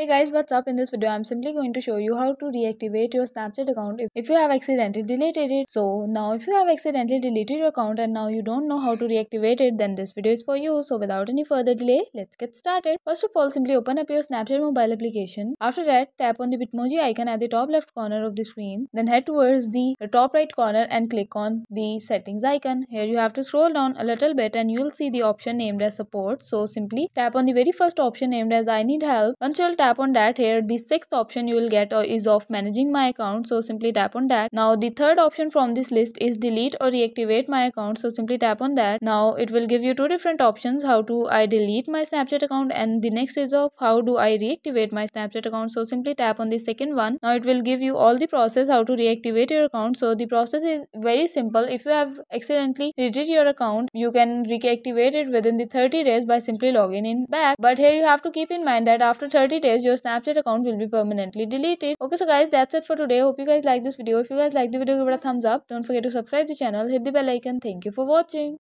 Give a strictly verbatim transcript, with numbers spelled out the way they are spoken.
Hey guys, what's up? In this video, I'm simply going to show you how to reactivate your Snapchat account if you have accidentally deleted it. So now if you have accidentally deleted your account and now you don't know how to reactivate it, then this video is for you. So without any further delay, let's get started. First of all, simply open up your Snapchat mobile application. After that, tap on the Bitmoji icon at the top left corner of the screen. Then head towards the top right corner and click on the settings icon. Here you have to scroll down a little bit and you'll see the option named as support. So simply tap on the very first option named as I need help. Once you'll tap on that, here the sixth option you will get or is of managing my account, so simply tap on that. Now the third option from this list is delete or reactivate my account, so simply tap on that. Now it will give you two different options: how do I delete my Snapchat account, and the next is of how do I reactivate my Snapchat account, so simply tap on the second one. Now it will give you all the process how to reactivate your account. So the process is very simple. If you have accidentally deleted your account, you can reactivate it within the thirty days by simply logging in back, but here you have to keep in mind that after thirty days your Snapchat account will be permanently deleted. Okay, so guys, that's it for today. Hope you guys like this video. If you guys like the video, give it a thumbs up. Don't forget to subscribe the channel, hit the bell icon. Thank you for watching.